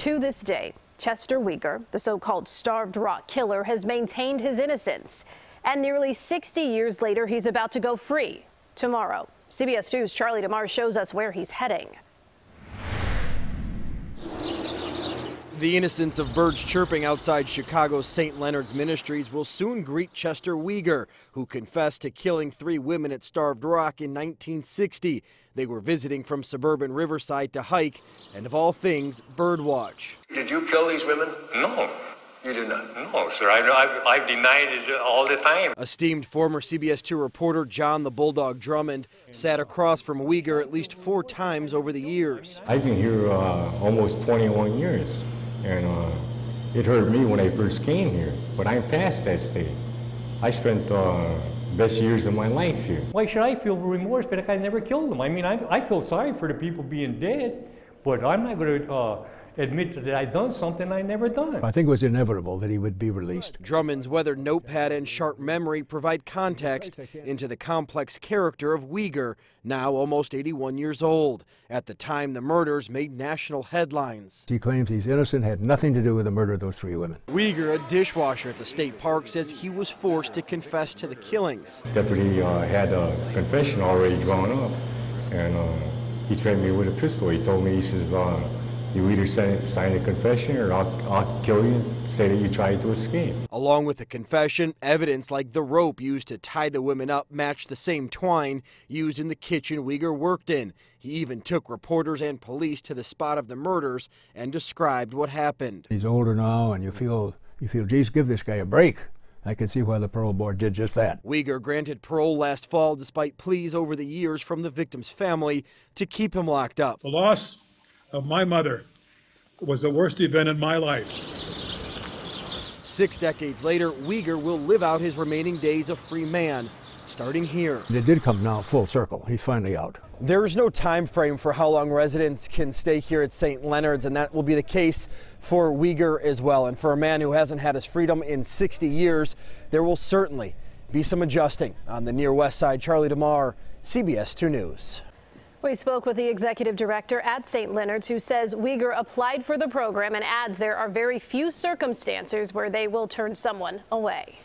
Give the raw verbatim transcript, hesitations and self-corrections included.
To this day, Chester Weger, the so-called Starved Rock killer, has maintained his innocence. And nearly sixty years later, he's about to go free. Tomorrow, C B S two's Charlie DeMar shows us where he's heading. The innocence of birds chirping outside Chicago's Saint Leonard's Ministries will soon greet Chester Weger, who confessed to killing three women at Starved Rock in nineteen sixty. They were visiting from suburban Riverside to hike and, of all things, birdwatch. Did you kill these women? No. You do not? No, sir. I, I've, I've denied it all the time. Esteemed former C B S two reporter John the Bulldog Drummond sat across from Weger at least four times over the years. I've been here uh, almost twenty-one years. And uh, it hurt me when I first came here, but I'm past that stage. I spent the uh, best years of my life here. Why should I feel remorse because I never killed them? I mean, I, I feel sorry for the people being dead, but I'm not going to uh, admit that I've done something I never done. I think it was inevitable that he would be released. Drummond's weathered notepad and sharp memory provide context into the complex character of Weger, now almost eighty-one years old. At the time, the murders made national headlines. He claims he's innocent, had nothing to do with the murder of those three women. Weger, a dishwasher at the state park, says he was forced to confess to the killings. Deputy uh, had a confession already drawn up, and uh, he threatened me with a pistol. He told me, he says, uh, you either sign a confession or I'll, I'll kill you and say that you tried to escape. Along with the confession, evidence like the rope used to tie the women up matched the same twine used in the kitchen Weger worked in. He even took reporters and police to the spot of the murders and described what happened. He's older now and you feel, you feel, geez, give this guy a break. I can see why the parole board did just that. Weger granted parole last fall despite pleas over the years from the victim's family to keep him locked up. The loss of my mother was the worst event in my life. Six decades later, Weger will live out his remaining days a free man, starting here. It did come now full circle. He's finally out. There's no time frame for how long residents can stay here at Saint Leonard's, and that will be the case for Weger as well. And for a man who hasn't had his freedom in sixty years, there will certainly be some adjusting on the near west side. Charlie DeMar, C B S two News. We spoke with the executive director at Saint Leonard's, who says Weger applied for the program and adds there are very few circumstances where they will turn someone away.